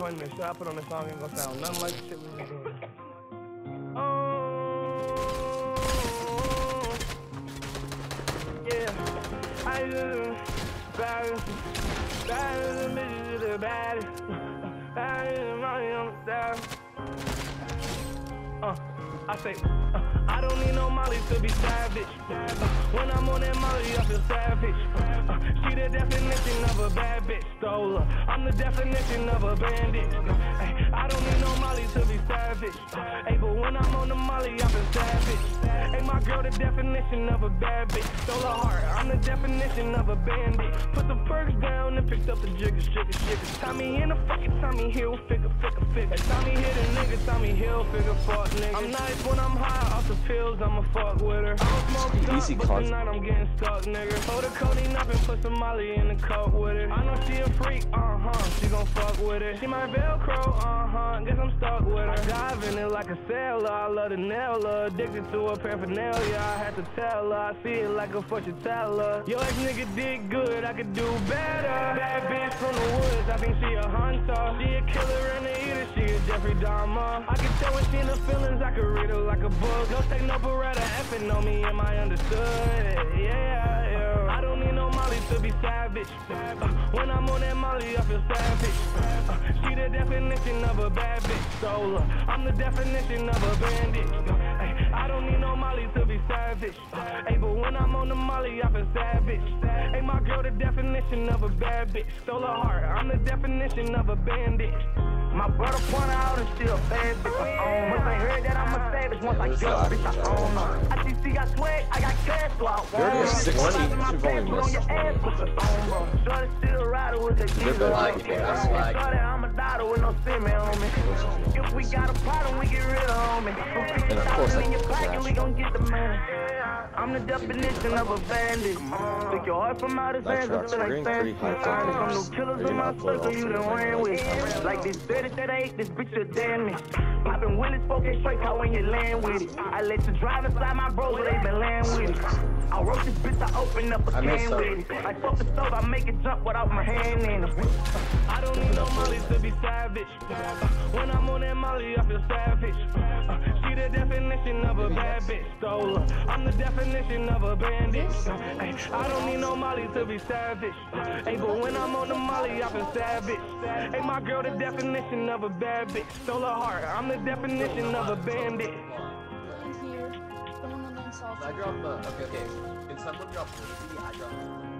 much fun, make sure I put on the song and go sound nothing like the shit we been doing. Oh, yeah, I just baddest bitches with the baddest. Baddest money on the down. I say, I don't need no Molly to be savage. When I'm on that Molly, I feel savage. She the definition of a bad bitch, stole her. I'm the definition of a bandit. I don't need no Molly to be savage. Hey, but when I'm on the Molly, I feel savage. Hey, my girl, the definition of a bad bitch, stole her heart. I'm the definition of a bandit. Put the perks down and picked up the jiggers, jiggers, jiggers. Tommy in a fucking Tommy Hill, figure, figure, figure. Tommy hit a nigga, Tommy Hill, figure, fuck nigga. I'm nice when I'm high off the pills, I'ma fuck with her. I'm easy up, but tonight I'm getting stuck, nigga. Hold the codeine up and put some Molly in the cup with her. I know she a freak, she gon' fuck with her. She my Velcro, guess I'm stuck with her. I dive in it like a sailor, I love the nail her. Addicted to her paraphernalia, I had to tell her. I see it like a fortune teller. Yo, ex nigga did good, I could do better. Bad bitch from the woods, I think she a hunter. She a killer and a eater, she a Jeffrey Dahmer. I can tell when she in her feelings, I can read her like a book. Don't take no Beretta, effing on me, am I understood? Yeah. I don't need no Molly to be savage. When I'm on that Molly, I feel savage. She the definition of a bad bitch, stole her. I'm the definition of a bandit. I don't need no Molly to be savage. Hey, but when I'm on the Molly, I feel savage. Hey, my girl, the definition of a bad bitch, stole her heart. I'm the definition of a bandit. My brother pointed out and still bad bitch. Once I heard that, I'm a savage. Once I got bitch, I own her. I see, I swag, I got cash, so I won't. 16, you've only missed one. Still rider with the kids. I'm a daughter with no sin, man, homie. If we got a problem, we get rid of, homie. And of course, in your pocket, we gon' get the money. I'm the definition of a bandit. Take your heart from out of hands, it's like fancy. I'm no killers in my circle, you done ran with. Like this 30-38, this bitch a damn me. Poppin' Willis, focus straight how when you land with it. I let you drive inside my bro, they been land with it. I wrote this bitch, I open up a can with it. I fuck the stove, I make it jump without my hand in it. I don't need no Molly to be savage. When I'm on that Molly, I feel savage. She the definition of a bad bitch, stole her. I'm the definition of a bandit. I don't need no Molly to be savage. Hey, but when I'm on the Molly, I feel savage. Hey, my girl, the definition of a bad bitch, stole her heart. I'm the definition of a bandit. I dropped the, okay, can someone drop the, I dropped